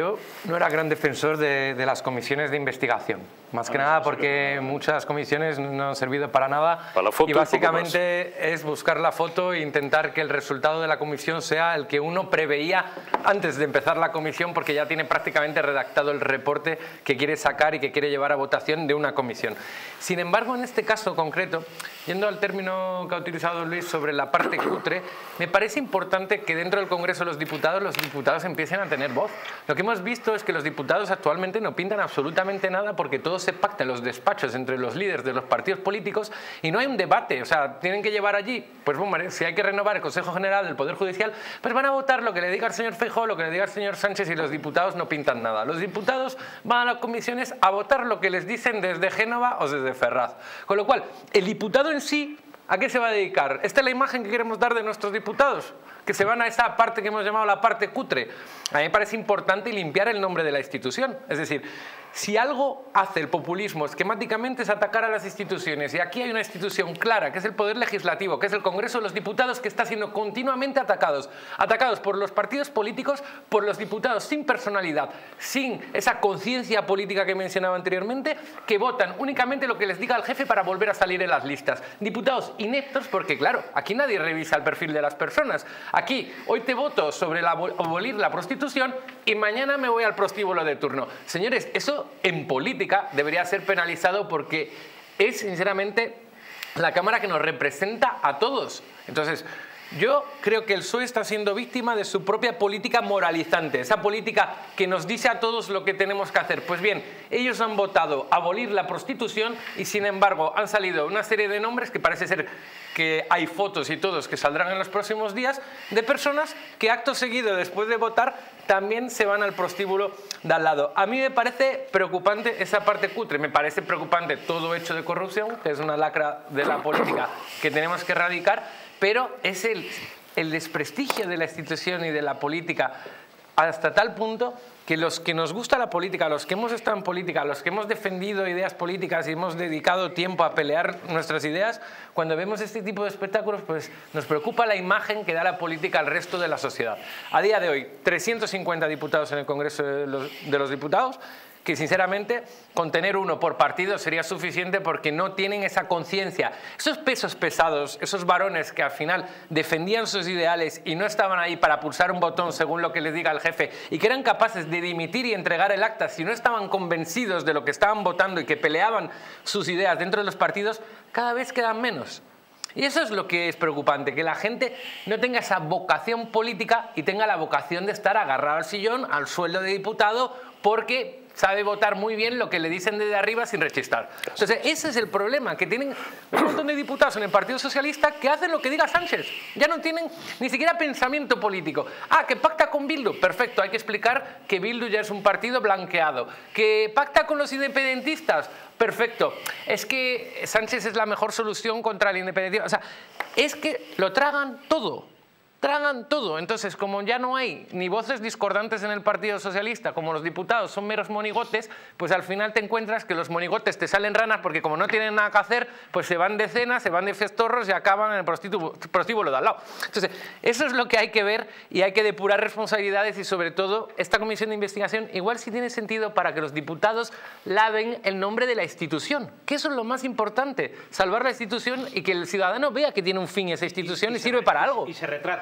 Yo no era gran defensor de las comisiones de investigación, más que nada porque muchas comisiones no han servido para nada y básicamente es buscar la foto e intentar que el resultado de la comisión sea el que uno preveía antes de empezar la comisión, porque ya tiene prácticamente redactado el reporte que quiere sacar y que quiere llevar a votación de una comisión. Sin embargo, en este caso concreto, yendo al término que ha utilizado Luis sobre la parte cutre, me parece importante que dentro del Congreso de los diputados empiecen a tener voz. Lo que hemos visto es que los diputados actualmente no pintan absolutamente nada porque todo se pacta en los despachos entre los líderes de los partidos políticos y no hay un debate, o sea, tienen que llevar allí, pues bueno, si hay que renovar el Consejo General del Poder Judicial, pues van a votar lo que le diga el señor Feijóo, lo que le diga el señor Sánchez, y los diputados no pintan nada. Los diputados van a las comisiones a votar lo que les dicen desde Génova o desde Ferraz, con lo cual el diputado en sí, ¿a qué se va a dedicar? Esta es la imagen que queremos dar de nuestros diputados, que se van a esa parte que hemos llamado la parte cutre. A mí me parece importante limpiar el nombre de la institución. Es decir, si algo hace el populismo esquemáticamente es atacar a las instituciones, y aquí hay una institución clara, que es el Poder Legislativo, que es el Congreso de los Diputados, que está siendo continuamente atacados por los partidos políticos, por los diputados sin personalidad, sin esa conciencia política que mencionaba anteriormente, que votan únicamente lo que les diga el jefe para volver a salir en las listas. Diputados ineptos, porque claro, aquí nadie revisa el perfil de las personas. Aquí, hoy te voto sobre abolir la prostitución y mañana me voy al prostíbulo de turno. Señores, eso en política debería ser penalizado porque es sinceramente la Cámara que nos representa a todos. Entonces, yo creo que el PSOE está siendo víctima de su propia política moralizante, esa política que nos dice a todos lo que tenemos que hacer. Pues bien, ellos han votado abolir la prostitución y sin embargo han salido una serie de nombres que parece ser que hay fotos y todos que saldrán en los próximos días de personas que acto seguido después de votar también se van al prostíbulo de al lado. A mí me parece preocupante esa parte cutre, me parece preocupante todo hecho de corrupción, que es una lacra de la política que tenemos que erradicar, pero es el desprestigio de la institución y de la política hasta tal punto que los que nos gusta la política, los que hemos estado en política, los que hemos defendido ideas políticas y hemos dedicado tiempo a pelear nuestras ideas, cuando vemos este tipo de espectáculos, pues nos preocupa la imagen que da la política al resto de la sociedad. A día de hoy, 350 diputados en el Congreso de los Diputados, que sinceramente con tener uno por partido sería suficiente porque no tienen esa conciencia. Esos pesos pesados, esos varones que al final defendían sus ideales y no estaban ahí para pulsar un botón según lo que les diga el jefe y que eran capaces de dimitir y entregar el acta si no estaban convencidos de lo que estaban votando y que peleaban sus ideas dentro de los partidos, cada vez quedan menos. Y eso es lo que es preocupante, que la gente no tenga esa vocación política y tenga la vocación de estar agarrado al sillón, al sueldo de diputado, porque sabe votar muy bien lo que le dicen desde arriba sin rechistar. Entonces, ese es el problema, que tienen un montón de diputados en el Partido Socialista que hacen lo que diga Sánchez. Ya no tienen ni siquiera pensamiento político. Ah, que pacta con Bildu. Perfecto, hay que explicar que Bildu ya es un partido blanqueado. Que pacta con los independentistas. Perfecto. Es que Sánchez es la mejor solución contra el independentismo. O sea, es que lo tragan todo. Tragan todo. Entonces, como ya no hay ni voces discordantes en el Partido Socialista, como los diputados son meros monigotes, pues al final te encuentras que los monigotes te salen ranas porque como no tienen nada que hacer, pues se van de cena, se van de festorros y acaban en el prostíbulo de al lado. Entonces, eso es lo que hay que ver y hay que depurar responsabilidades y sobre todo esta comisión de investigación igual sí tiene sentido para que los diputados laven el nombre de la institución, que eso es lo más importante, salvar la institución y que el ciudadano vea que tiene un fin esa institución y sirve para algo. Y se retrate.